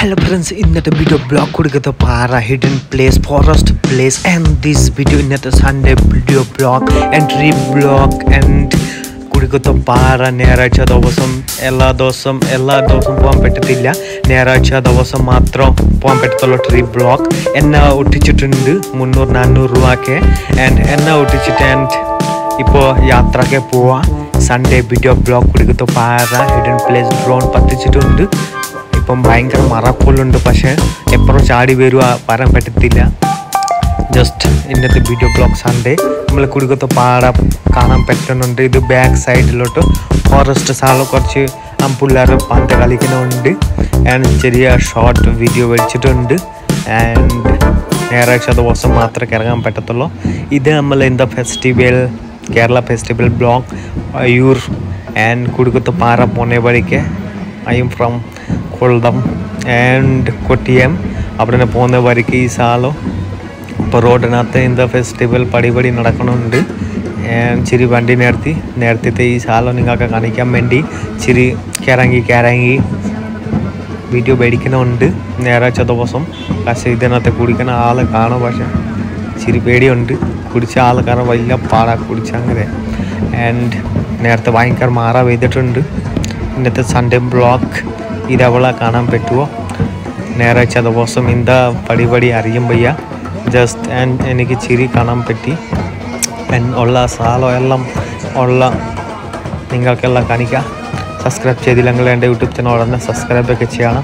Hello friends, in the video blog Kudukkathupara hidden place, forest place, and this video in the Sunday video blog and reblog and Kudukkathupara Neracha Davasam Ella Dosam Pompetilla Neracha Davasam Matro Pompetolo tree block and now Utichitundu Munur Nanuruake and now Utichitant Ipo Yatrake Pua Sunday video blog Kudukkathupara hidden place drone Patichitundu. Buying a marapol on the passion, a prochadi verua parampetilla. Just in the video block Sunday, Kudukkathupara, Kanam Petron on the back side lotto, forest salocorche, ampulara pantalikanundi, and cheria short video velchitundi, and Neracha the Wasamatra Karagam Patatulo, Idamala in the festival, Kerala festival block, Ayur, and Kudukkathupara Ponevarike. I am from Kudukkathupara and Kutiam. अपने पौने वारी की सालो परोड़ नाते इंदा festival पड़ी नड़कनों ने and चिरी बंडी नर्ती ते इस सालो निगा का गाने क्या मेंडी चिरी क्या रहेंगी वीडियो बैठी के ना उन्हें नया चतो बसम ऐसे इधर नाते कुड़ी के ना आल कानो बसे चिरी बैठी उन्हें कुड़चा आल कानो वाइला पारा कुड़चांगे and नर्त वाइन कर मारा This is Sunday block. This is the Just and any chiri kanam petti. And all salo ellam all ningalkella kanika. Subscribe chedilangal and YouTube channel and subscribe kechiyana.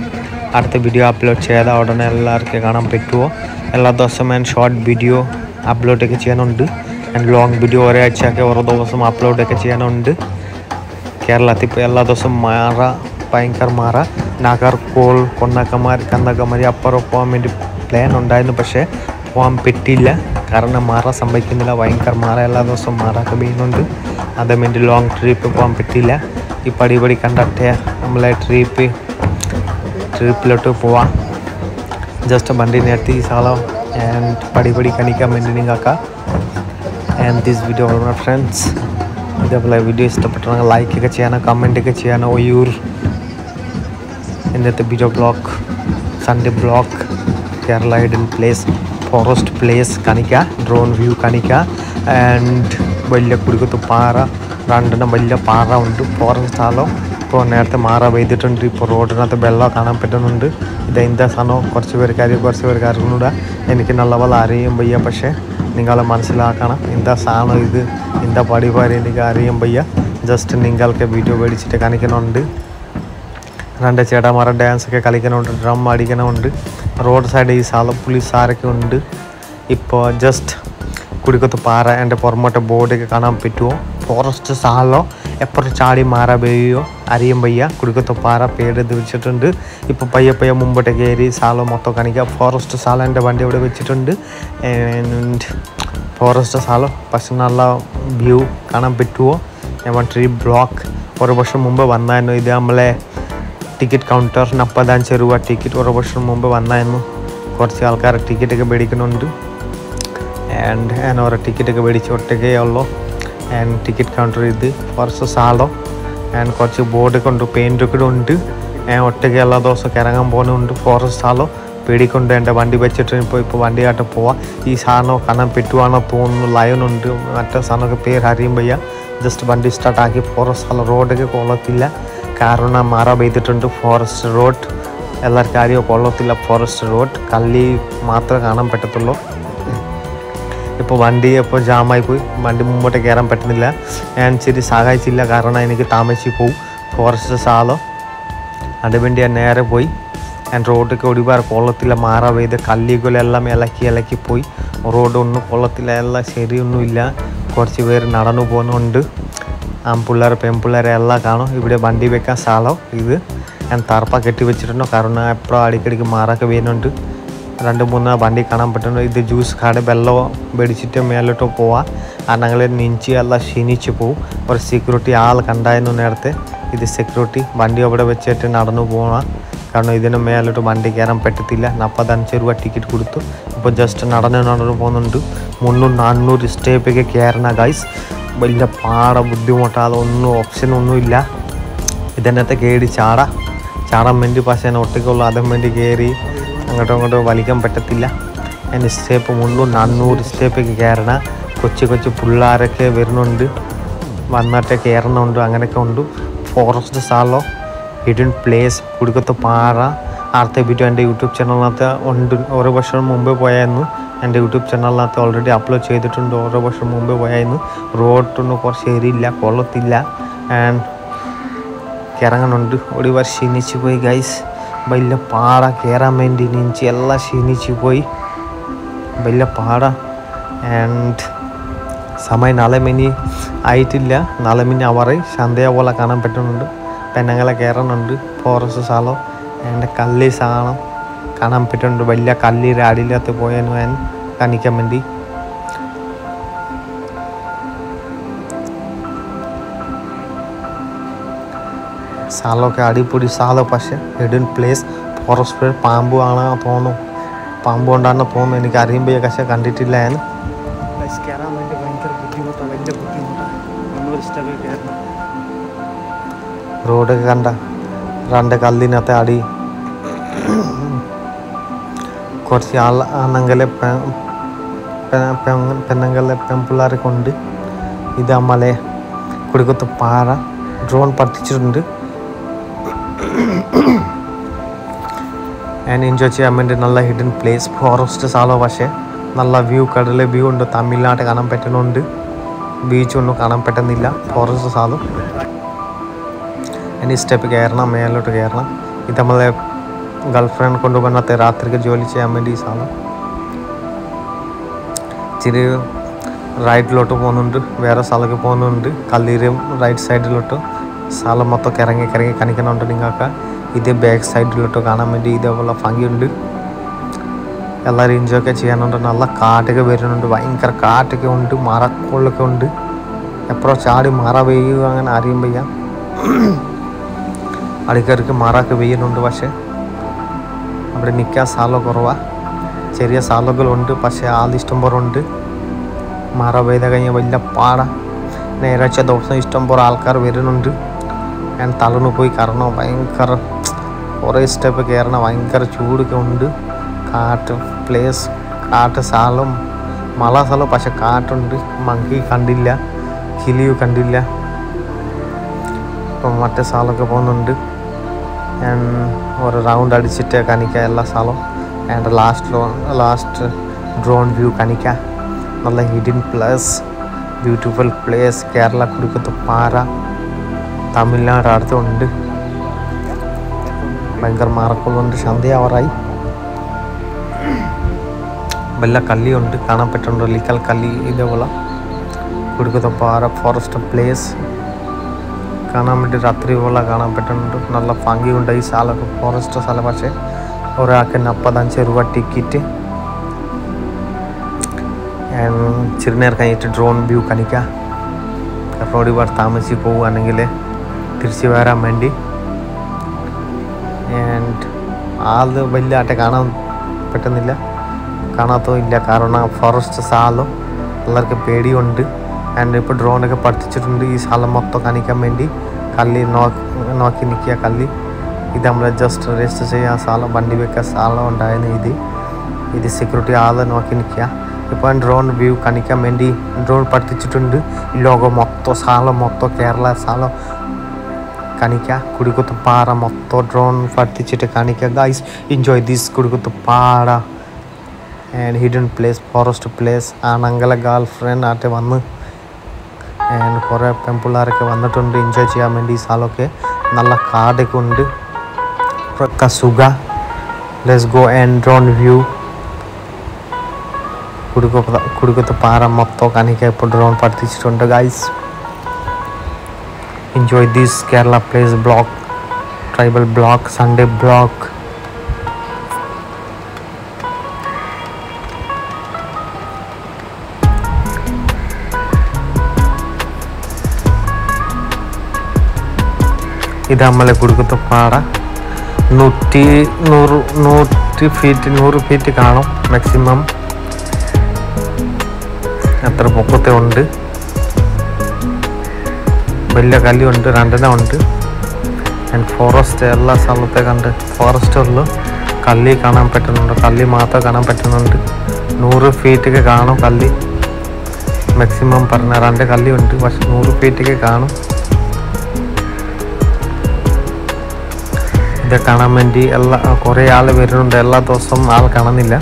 At the video upload cheyada odane ellarke kanam pettuo. Ella dosam and short video upload kechiyanundu and long video ore achake oru dosam upload kechiyanundu. Kerala tip Ella Dosam Mara, Pankar Mara, Nagar Kol, Konakamar, Kandagamari, Upper Pomid Plan on Dino Pashe, Pom Petilla, Karana Mara, Sambakinilla, Wankar Mara, Ella Dosam Mara Kabinundu, other mid long trip Pom Petilla, Ipadibari conductor, Amla trip to Poa, just a Bandinati Sala, and Padibari Kanika Mendinaka, and this video for my friends. If you like this video, like and comment and share this video blog, Sunday blog, Kerala hidden place, forest place, drone view and Kudukkathupara, forest halo, Ningala Mansilakana in the Sano is in the body by Nigari and Baya, just Ningalka video very Chitacanican on the Randa Chetamara dance, Kalikan on the drum, Madigan on the roadside is Salapulis Sarakundi. Ipo just Kudukkathupara and a Pormata board, a canam pituo, forest salo, a porchadi marabayo, Ariambaya, Kudukkathupara, paid the Vichitundi, Ipopaya Paya Mumbatagari, Salo Motokanika, forest sal and the Vande Vichitundi, and forest salo, Pasanala view, canam pituo, and one tree block, or a Basha Mumba, one nine, the ticket counter, Napa than Cherua ticket, or a Basha Mumba, one nine, Korsialkar ticket, a Bedikanundu. And our ticket and ticket counter is the forest salo and coach board to paint and Tegala also carangam bone forest salo, pedicund and a bandy batch and one day at a poa, Isano, Kanam Pituana, Thon, Lion at a son of a pair Harimbaya, just Bandi Stataki forest salo road, Colatilla, Karuna Mara Bethun to forest road, Elarcario Colatilla forest road, Kali Matra Kanam Petatulo. Ipo Vandi Apo Jamai Pui, Mandi Mumbota Garam Patanilla, and Chiri Sagai Chilla Karana in Tamachipu, Forest Salo, Adabendia Nere Pui, and Road to Kodibar, Polatilla Mara, where the Kaligolella Melakialaki Pui, Rodon, Polatilla, Seriunilla, Corsiver, Narano Bonundu, Ampular, Pempular, Ella Cano, Ibida Bandi Beca Salo, and Tarpa Ketivichino Karana, Pradicate Mara Kavinundu. Randamuna Bandi Kanam Patano, the juice card bello, Bedicita Melato Poa, Anangle Ninchi alla Shini Chipu, or security al Kandai Nunerte, with the security, Bandi over the Chet and Arno Bona, Karno Idena Melato Bandi Garam Petilla, Napa than Cherua ticket Kurtu, but just an Arano Ponundu, Munu Nanu, stay peg a carna guys, build a par of Dumotal, no option on Nuilla, then at the Gadi Chara. Caramenti passion ortical other medigari, Angatongo Valicam Patatilla, and step Mundu, Nanu, step Garna, Cochicochi Pulareke, Vernondi, Manate Ernondo, Anganacondu, Forest Salo, Hidden Place, Kudukkathupara, Arte video and the YouTube channel at the Orabashan Mumbai Poyanu. And the YouTube channel is already uploaded to Mumbai. Road to no for Sherry La Polotilla and Karangandu Oliver Shinichipoi, guys. By La Para, Keramendi Ninchella Shinichipoi, by La Para and Samai Nalamini Aitilla, Nalamini Avare, Sandea Walla Kana Petundu, Penangala Karanandu, Forest Salo, and Kalli Sano. Kanam Petundu Bella Kali Radilla the Boyan and Kanikamendi Salo Kadipudi Salo Pasha, Hidden Place, Forest Fair, Pambu Ana Pono, Pambu and Dana Pom and Karimbe Kasha Kanditi Land. I scaram and the winter Putimota, winter Putimota, Roda Ganda, Randa Kalina Tadi. Corsial Anangale Penangale Pempulari Kondi Idamale Kudukkathupara drone partichundi and enjoy Chiamend Nalla hidden place, forest Salavashe, Nalla view Kadale view on the Tamila Kanam Petanondi, beach on Kanam Petanilla, forest Salo, and his step Garna, Melo to Garna, Idamale. Girlfriend को डोबना ते रात तक जोली चाहिए हमें D साला चिरे right लोटो पोनुंडे व्यारा साल के पोनुंडे कालीरे right side लोटो साला मतो करेंगे करेंगे कहीं कहीं नोट निकाल का इधे back side लोटो गाना में डी इधे वाला फांगी उन्नडे अल्लाह इंजॉय के चाहिए नोट नाला काट के बेरे नोट वाइन कर काट के उन्नडे मारा कोल के उन्नडे approach आड़ी मारा बेरी वांगन आरी में या आड़ी करके मारा के बेरी नोट वाशे Nika Salo Gorova, Cheria Salo Golundu, Pasha Alistomborundu, Maraveda Gayavilla Para, Neracha Dosa Istombor Alcar Verundu, and Talunupui Karno, Vankar, or a step again, Vankar Chudukundu, Cart Place, Cart Salom, Malasalo Pasha Cart and Monkey Candilla, Hillu Candilla, from Mata Salo Gaponundu. And or round adichita kanika ella salo and last drone view kanika nalla hidden place beautiful place Kerala Kudukkathupara Tamil Nadu arthu undu bangar marakul undu sandhya avarai bella kalli undu kana pettundu likal kalli idavola Kudukkathupara forest place Kanamid Ratri Vola Gana Petan Nala Fangi Undai Sala Forest Salavache or Akanapadanche Ruva Tikiti and Chirner Kanit drone view Kanika Rodivar Tamasipo Anangile Tirsivara Mendi and all the Villa Takana Petanilla Kanato India Karana Forest Salo like a pedi undi. And if you drone a particularly is Halamoto Kanika Mendi, Kali Nokinikia Kali, Idamla just rest to say a Sala Bandiveka Sala and Diana Idi Security Ala Nokinikia. Upon drone view Kanika Mendi, drone particularly Logo Motto Sala Motto Kerala Sala Kanika, Kudukkathupara Motto drone particular Kanika. Guys, enjoy this Kudukkathupara and hidden place, forest place, Anangala girlfriend Atevanu. And for a Pempulare Vandatundi in Chachia Mendi Saloke, Nala Kade Kundi, Kasuga. Let's go and drone view Kudukkathupara Motto Kanika drone participant, guys. Enjoy this Kerala place block, tribal block, Sunday block. Idamale Kudukkathupara, Nuti feet Kano, maximum at the Pocote onde Bella Galli under Randana onde and forest ella salute kande forest ullu kalli kaanam pettunnundu kalli maatha kaanam pettunnundu 100 feet ke kaanam kalli maximum parna rande kalli undu vash 100 feet ke kaanam ida kaanam vendi ella kore aal verunnundu ella dosam aal kaanilla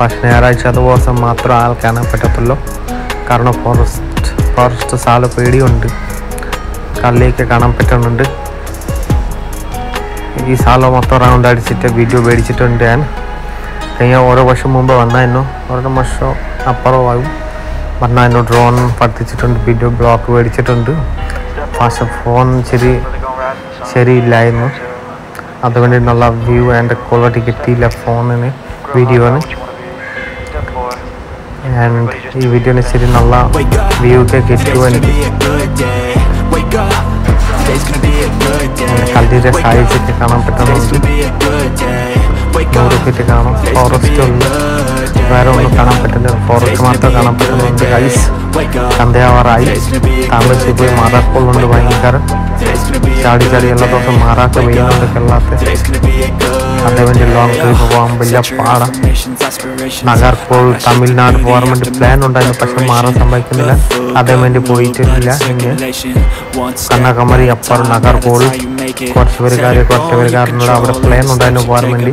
പക്ഷേ ഞായറാഴ്ച ദിവസം മാത്രം ആൾ കാണാൻ പറ്റത്തുള്ളൂ കാരണം forest സാല പേടിയുണ്ട് കള്ളിയൊക്കെ കാണാൻ പറ്റുന്നുണ്ട് ഈ സാല മൊത്തം റൗണ്ട് അടിച്ചിട്ട് വീഡിയോ മേടിച്ചിട്ടുണ്ട് ഞാൻ കഴിഞ്ഞ ഓരോ വർഷം മുമ്പ് വന്നായിരുന്നു ഓരോ വർഷം അപ്പുറമാകും വന്നായിരുന്നു ഡ്രോൺ പഠിപ്പിച്ചിട്ടുണ്ട് വീഡിയോ ബ്ലോക്ക് മേടിച്ചിട്ടുണ്ട് പക്ഷേ ഫോൺ ശരിയില്ലായിരുന്നു അതുകൊണ്ട് നല്ല വ്യൂ ആൻഡ് ക്വാളിറ്റി കിട്ടിയില്ല ഫോണിന് വീഡിയോന് and this video is really nice view ke kittu and wake up today's gonna be a good day kalli re size ke kaanam pattanundu wake up ke kaanam forest undu varo undu kaanam pattanundu forest mathra kaanam pattanundu guys kande avarai tamil sibu marakol undu vayikkar chaadi chaadi ella thosam marakka veyundu kellathe adavende long trip povan bella paada nagarpol tamil nadu government plan undayinu pakshe maara sambhikkunnilla adavende poyittilla kannakamari appar nagarpol korchu veru avada plan undayinu government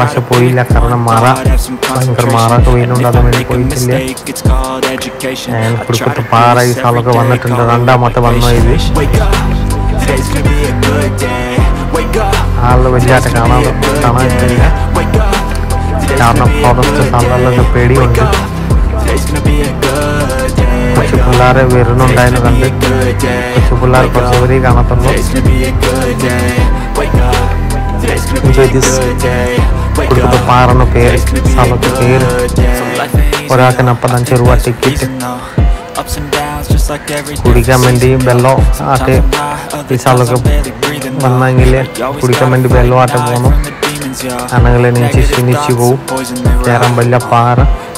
pakshe poyilla karanam maara bangar maara koyinundu adavende poyittilla and kurukuttu paara ee salaka vannittunda randamathe vannu idu ആളുകൾ വലിയായിട്ട് കാണാനില്ല കാരണം forest സാധനങ്ങളിലൊക്കെ പേടിയുണ്ട് കുറച്ച് പിള്ളേരെ വരുന്നുണ്ടായിരുന്നു കണ്ട് കുറച്ച് പിള്ളേർ കുറച്ചുപേരെ കാണത്തുള്ളൂ കൊടുക്കുന്ന പാറന്ന് പേര് സ്ഥലത്ത് പേര് ഒരാൾക്കിനപ്പം തന്നെ ചെറുവാ ടിക്കറ്റ് കുടിക്കാൻ വേണ്ടി വെള്ളം ആട്ടെ ഈ സ്ഥലമൊക്കെ വന്നെങ്കിൽ കുടിക്കാൻ വേണ്ടി വെള്ളം ആട്ടെ പോകണം ആണെങ്കിൽ നീച്ച് ക്ഷീണിച്ചു പോവും കയറാൻ വലിയ പാറ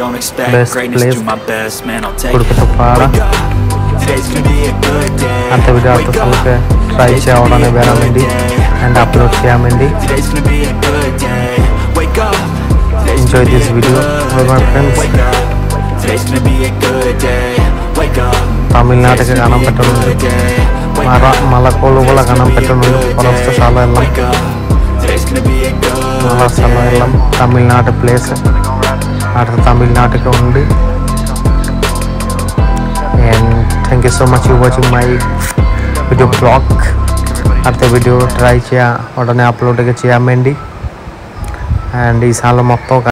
don't expect greatness do my best man I'll take today's gonna be a good day anta video anta salke try cheyalane veramendi and upload cheyamendi today's gonna be a good day wake up enjoy this video with my friends today's gonna be a good day wake up Tamil Nadu ke gaanam pattundu malakolu bola gaanam pattundu forest sala ella നല്ല സ്ഥലമെല്ലാം Tamil Nadu place അടുത്ത തമിഴ്നാട്ടിലൊക്കെ ഉണ്ട് and thank you so much for watching my video blog അടുത്ത video try ചെയ്യാം ഉടനെ അപ്ലോഡൊക്കെ ചെയ്യാൻ വേണ്ടി and ഈ സ്ഥലം മൊത്തം